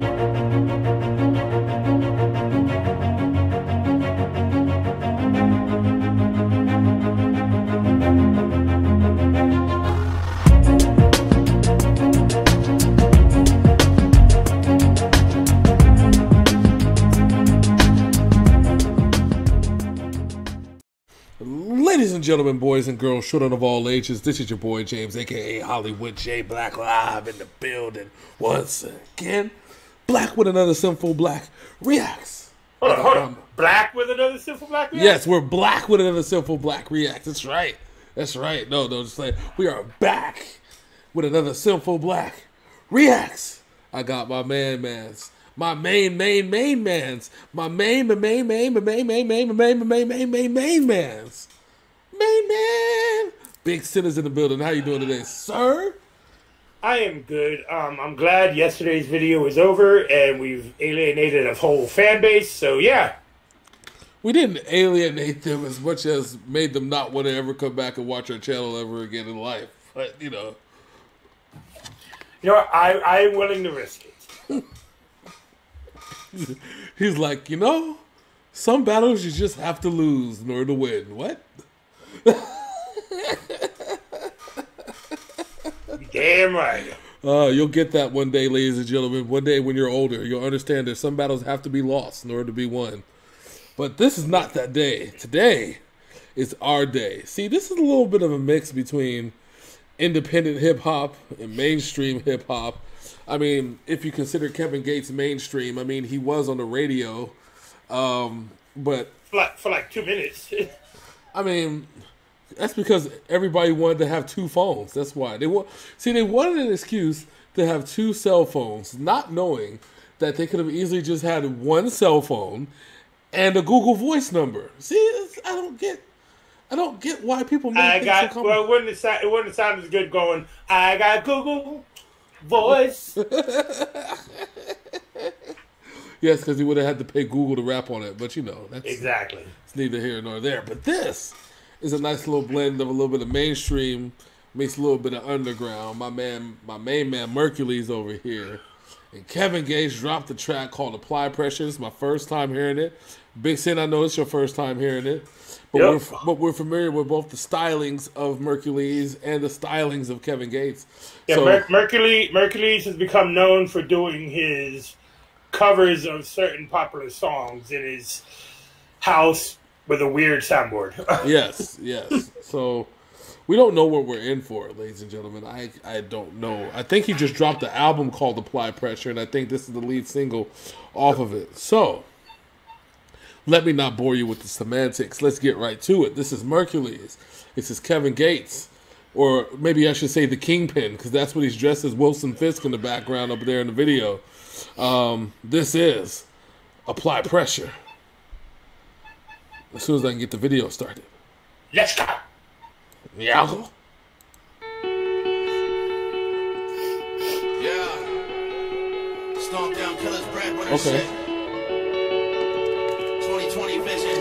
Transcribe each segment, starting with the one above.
Ladies and gentlemen, boys and girls, children of all ages, this is your boy James, aka Hollywood J. Black, live in the building once again. Black with another Synful Blaq Reacts. Hold on. Black with another Synful Blaq Reacts? Yes, we're Black with another Synful Blaq Reacts. That's right. That's right. No, just like we are back with another Synful Blaq Reacts. I got my man-mans. My main-mans. My main-mans. Main man, Big Sinner's in the building. How you doing today, sir? I am good. I'm glad yesterday's video is over and we've alienated a whole fan base. So yeah, we didn't alienate them as much as made them not want to ever come back and watch our channel ever again in life. But you know, I'm willing to risk it. He's like, some battles you just have to lose in order to win. What? Damn right. You'll get that one day, ladies and gentlemen. One day when you're older, you'll understand that some battles have to be lost in order to be won. But this is not that day. Today is our day. See, this is a little bit of a mix between independent hip-hop and mainstream hip-hop. I mean, if you consider Kevin Gates mainstream, I mean, he was on the radio, but... For like 2 minutes. I mean, that's because everybody wanted to have two phones. That's why they wanted an excuse to have two cell phones, not knowing that they could have easily just had one cell phone and a Google Voice number. See, I don't get why people make things so complicated. Well, it wouldn't sound as good going, I got Google Voice. Yes, because he would have had to pay Google to rap on it, but that's exactly. It's neither here nor there. But this is a nice little blend of a little bit of mainstream, makes a little bit of underground. My main man Merkules over here, and Kevin Gates dropped a track called "Apply Pressure." It's my first time hearing it. Big Sin, I know it's your first time hearing it, but yep. we're familiar with both the stylings of Merkules and the stylings of Kevin Gates. Yeah, so, Merkules has become known for doing his covers of certain popular songs in his house with a weird soundboard. yes. So we don't know what we're in for, ladies and gentlemen. I don't know. I think he just dropped the album called Apply Pressure, and I think this is the lead single off of it. So let me not bore you with the semantics. Let's get right to it. This is Merkules. This is Kevin Gates. Or maybe I should say the Kingpin, because that's what he's dressed as, Wilson Fisk in the background up there in the video. This is Apply Pressure. As soon as I can get the video started. Let's go. Yeah. Yeah. Stomp down killers, Brad, what I said. 2020 vision.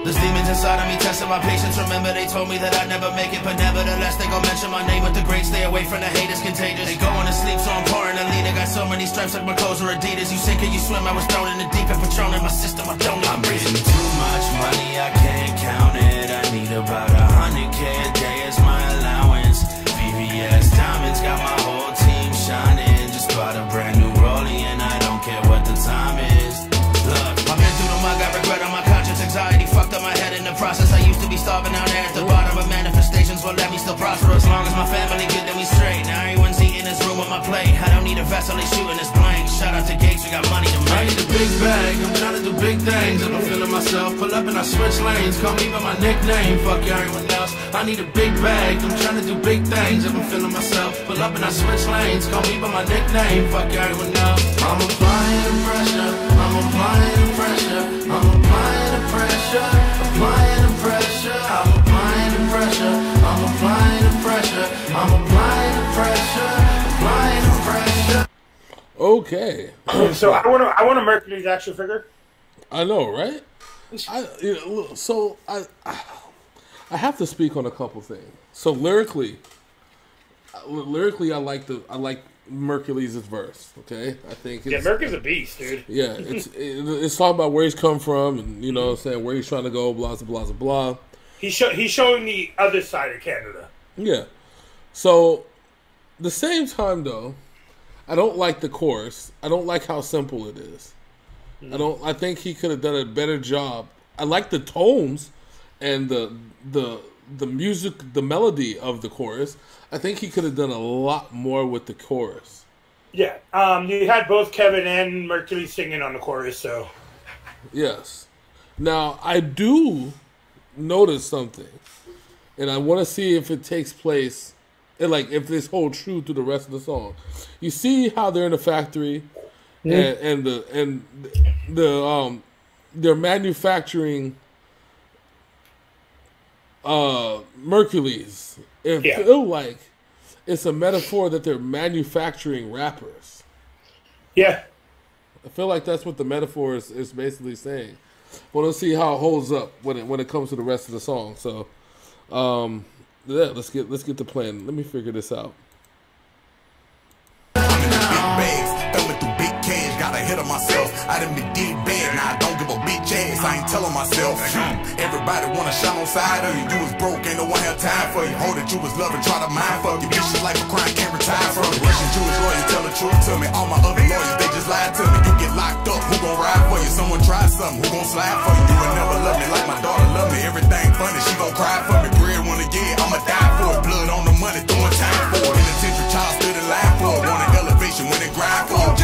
There's demons inside of me testing my patience. Remember they told me that I'd never make it, but nevertheless they gon' mention my name with the great. Stay away from the haters, contagious. They going to sleep, so I'm pouring a leader. Got so many stripes like my clothes are Adidas. You sink or you swim, I was thrown in the deep and Patron in my system, I don't know. I'm breathing too much money, I can't count it. I need about 100K a day as my allowance. VVS diamonds got my whole team shining. Just bought a brand new Rollie and I don't care what the time is. Look, I've been through the mug, I regret on my conscience, anxiety fucked up my head in the process. I used to be starving out there at the bottom, but manifestations will let me still prosper as long as my family good and we straight. Now everyone's eating this room on my plate. I don't need a vessel, they shooting this blank. Shout out to Gates, we got money to make. I need a big bag, I'm trying to do big things. If I'm feeling myself, pull up and I switch lanes. Call me by my nickname, fuck everyone else. I need a big bag, I'm trying to do big things. If I'm feeling myself, pull up and I switch lanes. Call me by my nickname, fuck everyone else. I'm applying pressure, I'm applying pressure, I'm applying the pressure, applying the pressure, I'm applying the pressure, I'm applying the pressure, I'm applying the pressure, applying the pressure. Okay. So I want a Mercury's action figure. I know, right? I have to speak on a couple things. So lyrically, lyrically, I like Merkules' verse. Okay, I think it's, Merkules a beast, dude. Yeah, it's talking about where he's come from, and you know what I'm saying, where he's trying to go, blah blah blah blah. He's showing the other side of Canada. Yeah. So, the same time though, I don't like the chorus. I don't like how simple it is. Mm. I think he could have done a better job. I like the tones and the music, the melody of the chorus. I think he could have done a lot more with the chorus. Yeah, you had both Kevin and Merkules singing on the chorus, so. Yes. Now, I do notice something, and I want to see if it takes place, and like if this holds true through the rest of the song. You see how they're in the factory, mm-hmm. and they're manufacturing Merkules. It feel like it's a metaphor that they're manufacturing rappers. Yeah, I feel like that's what the metaphor is basically saying. Well, let's see how it holds up when it comes to the rest of the song. So, yeah, let's get the plan. Let me figure this out. I done been deep bad, now I don't give a bitch ass, I ain't telling myself. Everybody wanna shine on side of you, you was broke, ain't no one had time for you. Hold it, you was loving, try to mind fuck you. Bitch, your life a crime, can't retire from it. Russian Jewish lawyers tell the truth to me, all my other lawyers, they just lied to me. You get locked up, who gon' ride for you? Someone try something, who gon' slide for you? You will never love me like my daughter love me, everything funny, she gon' cry for me. Bread wanna get, I'ma die for it, blood on the money, throwing time for it. Penitentiary child stood in line for it, want an elevation when they grind for it.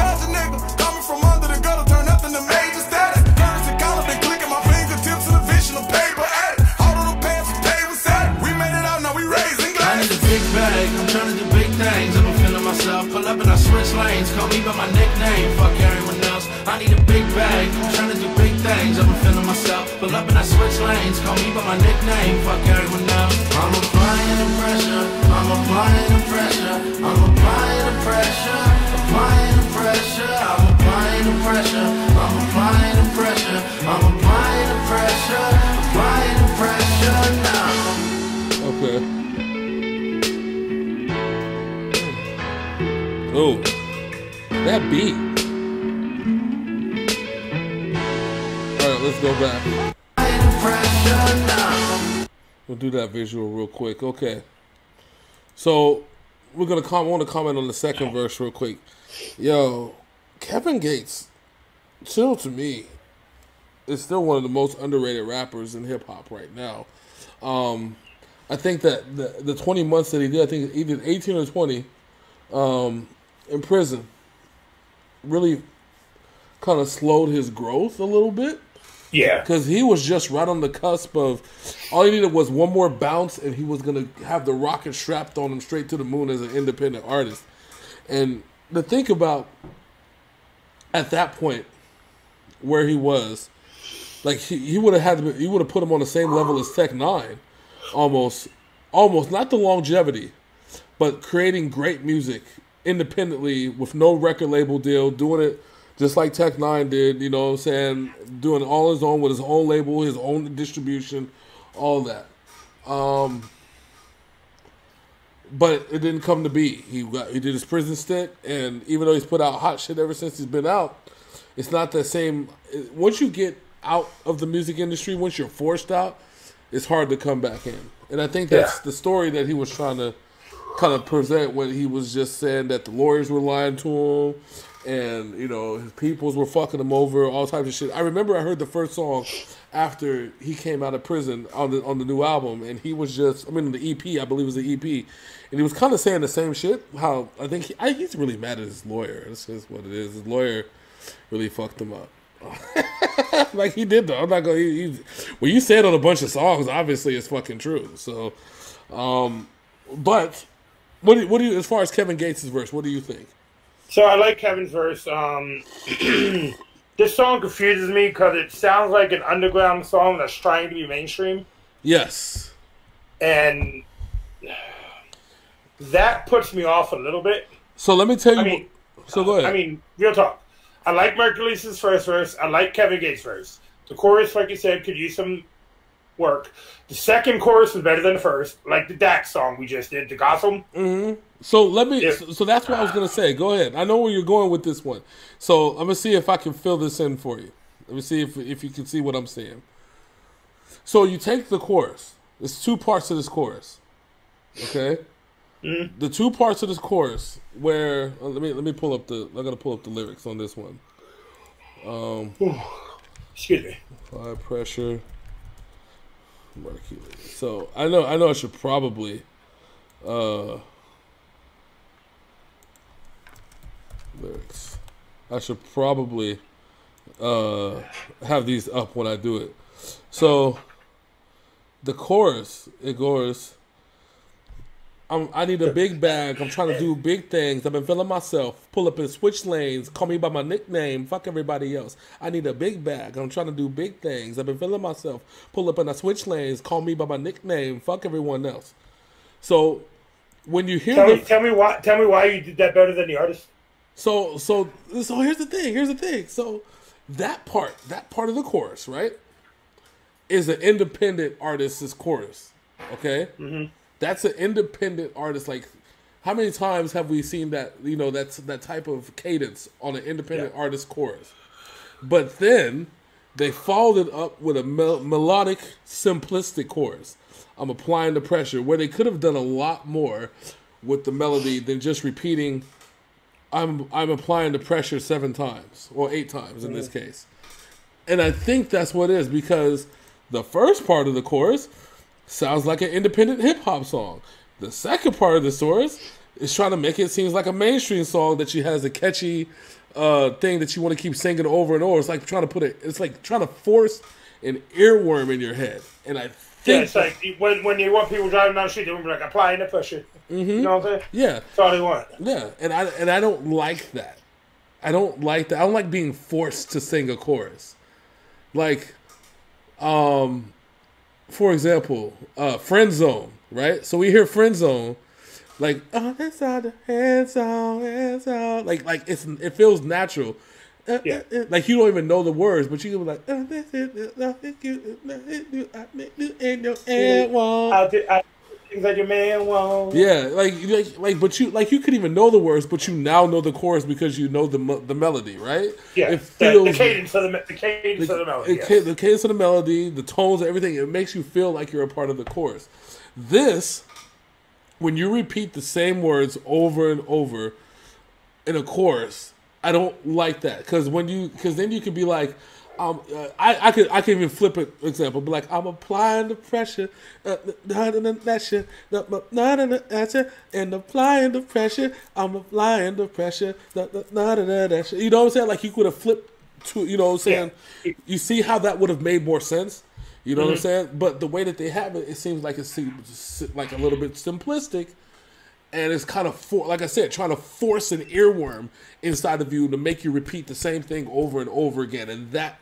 Pull up and I switch lanes, call me by my nickname, fuck everyone else. I need a big bag, I'm trying to do big things. I'm feeling myself, pull up and I switch lanes, call me by my nickname, fuck everyone else. I'm applying the pressure, I'm applying the pressure, I'm applying the pressure, applying the pressure, I'm applying the pressure, I'm applying the pressure, I'm applying the pressure, applying the pressure now. Okay. Oh, that beat. Alright, let's go back. We'll do that visual real quick. Okay. So, we're going to comment on the second verse real quick. Yo, Kevin Gates, still to me, is still one of the most underrated rappers in hip-hop right now. I think that the 20 months that he did, I think either 18 or 20, in prison really kind of slowed his growth a little bit. Yeah. Because he was just right on the cusp of, all he needed was one more bounce and he was going to have the rocket strapped on him straight to the moon as an independent artist. And to think about at that point where he was, like he would have had to be, you would have put him on the same level as Tech N9ne almost, not the longevity, but creating great music independently with no record label deal, doing it just like Tech N9ne did, you know what I'm saying, doing it all his own with his own label, his own distribution, all that. But it didn't come to be. He did his prison stint, and even though he's put out hot shit ever since he's been out, it's not the same. Once you get out of the music industry, once you're forced out, it's hard to come back in. And I think that's the story that he was trying to kind of present, when he was just saying that the lawyers were lying to him and, you know, his peoples were fucking him over, all types of shit. I remember I heard the first song after he came out of prison on the new album, and he was just, I mean, the EP, I believe it was the EP, and he was kind of saying the same shit, how I think he's really mad at his lawyer. That's just what it is. His lawyer really fucked him up. Like he did though. I'm not gonna, well, you said on a bunch of songs, obviously it's fucking true. So, but What do you, as far as Kevin Gates' verse, what do you think? So I like Kevin's verse. This song confuses me because it sounds like an underground song that's trying to be mainstream. Yes. And that puts me off a little bit. So let me tell you. So go ahead. I mean, real talk. I like Merkules' first verse. I like Kevin Gates' verse. The chorus, like you said, could use some work. The second chorus was better than the first, like the Dax song we just did, the Gotham. Mm-hmm. So let me. So that's what I was gonna say. Go ahead. I know where you're going with this one. So I'm gonna see if I can fill this in for you. Let me see if you can see what I'm saying. So you take the chorus. There's two parts of this chorus. Okay. Mm-hmm. The two parts of this chorus where let me pull up the. I gotta pull up the lyrics on this one. Excuse me. Apply pressure. Mercules. So I know I should probably lyrics. I should probably have these up when I do it. So the chorus, it goes, I need a big bag, I'm trying to do big things, I've been feeling myself, pull up and switch lanes, call me by my nickname, fuck everybody else. I need a big bag, I'm trying to do big things, I've been feeling myself, pull up and I switch lanes, call me by my nickname, fuck everyone else. So when you hear tell me why you did that better than the artist. So here's the thing. So that part of the chorus, right, is an independent artist's chorus. Okay? Mm-hmm. That's an independent artist. Like, how many times have we seen that? You know, that's that type of cadence on an independent artist chorus. But then they followed it up with a melodic, simplistic chorus. I'm applying the pressure, where they could have done a lot more with the melody than just repeating. I'm applying the pressure 7 times or 8 times in this case, and I think that's what it is, because the first part of the chorus sounds like an independent hip-hop song. The second part of the chorus is trying to make it seem like a mainstream song that she has a catchy thing that you want to keep singing over and over. It's like trying to force an earworm in your head. And I think it's like when you want people driving down the street, they want to be like, applying the pressure. Mm-hmm. You know what I'm saying? Yeah. That's all they want. Yeah. And I don't like that. I don't like that. I don't like being forced to sing a chorus. Like, for example, Friend Zone, right? So we hear Friend Zone, like, oh, that's out, hands out, like it feels natural, yeah. Like you don't even know the words, but you can be like, oh, this is nothing you, and your man won't. Things like your man won't. Yeah, like, but you, like, you could even know the words, but you now know the chorus because you know the melody, right? Yeah, it feels, the cadence of the melody. The cadence of the melody, the tones, everything. It makes you feel like you're a part of the chorus. This, when you repeat the same words over and over in a chorus, I don't like that, because then you could be like. I can even flip it. Example, be like, I'm applying the pressure, and applying the pressure. I'm applying the pressure. You know what I'm saying? Like, you could have flipped to. You know what I'm saying? Yeah. You see how that would have made more sense. You know mm-hmm. what I'm saying? But the way that they have it, it seems like it's like a little bit simplistic, and it's kind of like I said, trying to force an earworm inside of you to make you repeat the same thing over and over again, and that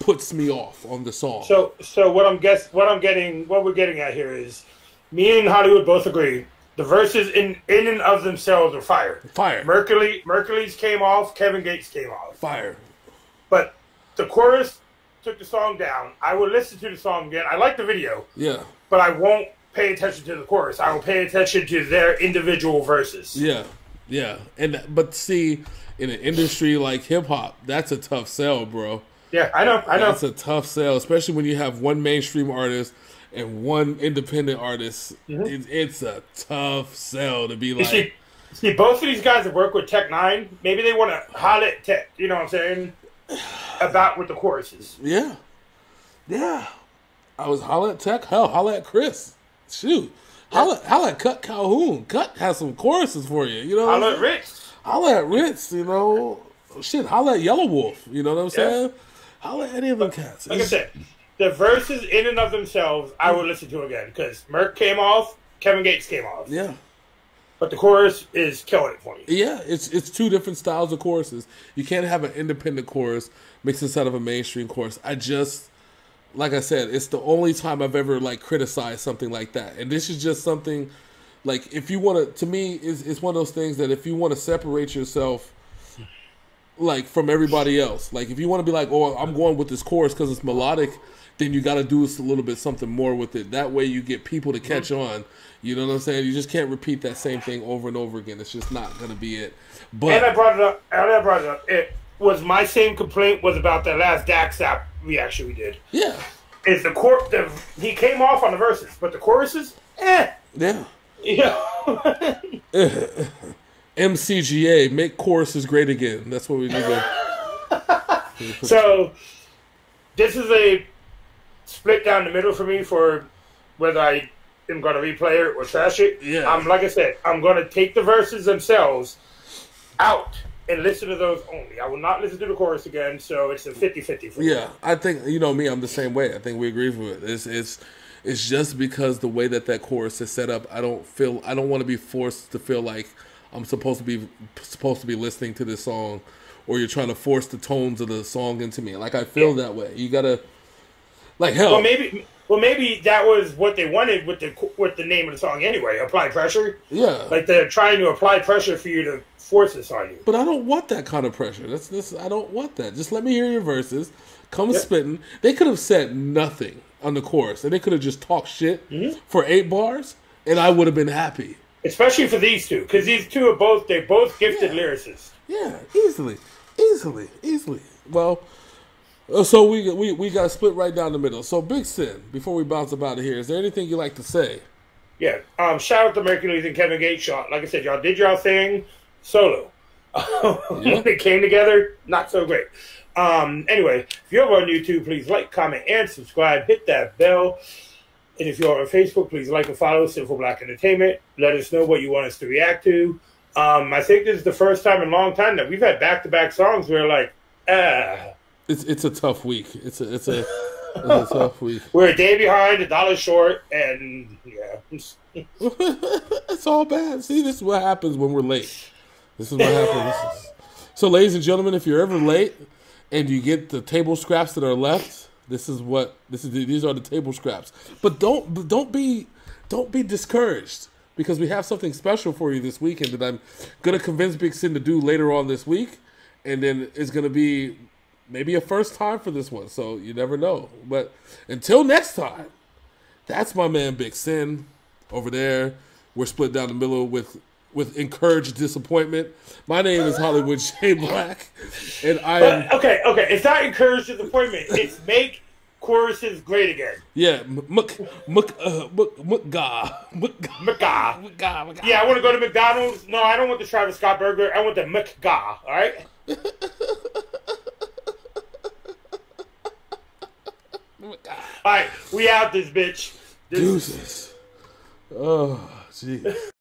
puts me off on the song. So what we're getting at here is, me and Hollywood both agree the verses in and of themselves are fire. Fire. Merkules came off. Kevin Gates came off. Fire. But the chorus took the song down. I will listen to the song again. I like the video. Yeah. But I won't pay attention to the chorus. I will pay attention to their individual verses. Yeah. Yeah. But see, in an industry like hip hop, that's a tough sell, bro. Yeah, I know. That's a tough sell, especially when you have one mainstream artist and one independent artist. Mm-hmm. It's a tough sell to be like. See, both of these guys that work with Tech N9ne, maybe they want to holler at Tech, you know what I'm saying, about with the choruses. Yeah. Yeah. I was holler at Tech. Hell, holler at Chris. Shoot. Holla at Cut Calhoun. Cut has some choruses for you. You know what I'm saying? Holla at Ritz, you know. Shit, holla at Yellow Wolf. You know what I'm saying? Holla at any of them cats. Like I said, the verses in and of themselves, I will listen to again. Because Merk came off, Kevin Gates came off. Yeah. But the chorus is killing it for me. Yeah, it's two different styles of choruses. You can't have an independent chorus mixed inside of a mainstream chorus. Like I said, it's the only time I've ever like criticized something like that, and this is just something like, if you want to me, it's one of those things that if you want to separate yourself like from everybody else. Like if you want to be like, oh, I'm going with this chorus because it's melodic, then you got to do a little bit something more with it. That way you get people to catch on. You know what I'm saying? You just can't repeat that same thing over and over again. It's just not gonna be it. But And I brought it up. It was my same complaint was about that last Dax app reaction we did. Yeah. It's the chorus. He came off on the verses, but the choruses, eh. Yeah. Yeah. MCGA, make choruses great again. That's what we do there. So this is a split down the middle for me for whether I am going to replay it or trash it. Yeah. Like I said, I'm going to take the verses themselves out and listen to those only. I will not listen to the chorus again, so it's a 50-50 for me. Yeah, I think, you know me, I'm the same way. I think we agree with it. It's just because the way that chorus is set up, I don't want to be forced to feel like I'm supposed to be listening to this song, or you're trying to force the tones of the song into me. Like I feel that way. You gotta, like, hell. Well, maybe that was what they wanted with the name of the song anyway. Apply pressure. Yeah. Like they're trying to apply pressure for you to force this on you. But I don't want that kind of pressure. I don't want that. Just let me hear your verses. Come spitting. They could have said nothing on the chorus, and they could have just talked shit for 8 bars, and I would have been happy. Especially for these two, because these two are both gifted lyricists. Yeah, easily. Well, so we got split right down the middle. So Big Sin, before we bounce about here, is there anything you like to say? Yeah, shout out to Merkules and Kevin Gates. Like I said, y'all did y'all thing solo. They came together, not so great. Anyway, if you're over on YouTube, please like, comment, and subscribe. Hit that bell. And if you're on Facebook, please like and follow Synful Blaq Entertainment. Let us know what you want us to react to. I think this is the first time in a long time that we've had back-to-back songs where like, It's a tough week. It's a tough week. We're a day behind, a dollar short, and yeah. It's all bad. See, this is what happens when we're late. This is what happens. So, ladies and gentlemen, if you're ever late and you get the table scraps that are left, these are the table scraps. But don't be discouraged, because we have something special for you this weekend that I'm gonna convince Big Sin to do later on this week, and then it's gonna be maybe a first time for this one, so you never know. But until next time, that's my man Big Sin over there. We're split down the middle with encouraged disappointment. My name is Hollywood J. Black, and I am... Okay, it's not encouraged disappointment. It's make choruses great again. Yeah, McGah. Yeah, I want to go to McDonald's. No, I don't want the Travis Scott burger. I want the McGah, all right? All right, we out this bitch. Deuces. Oh, jeez.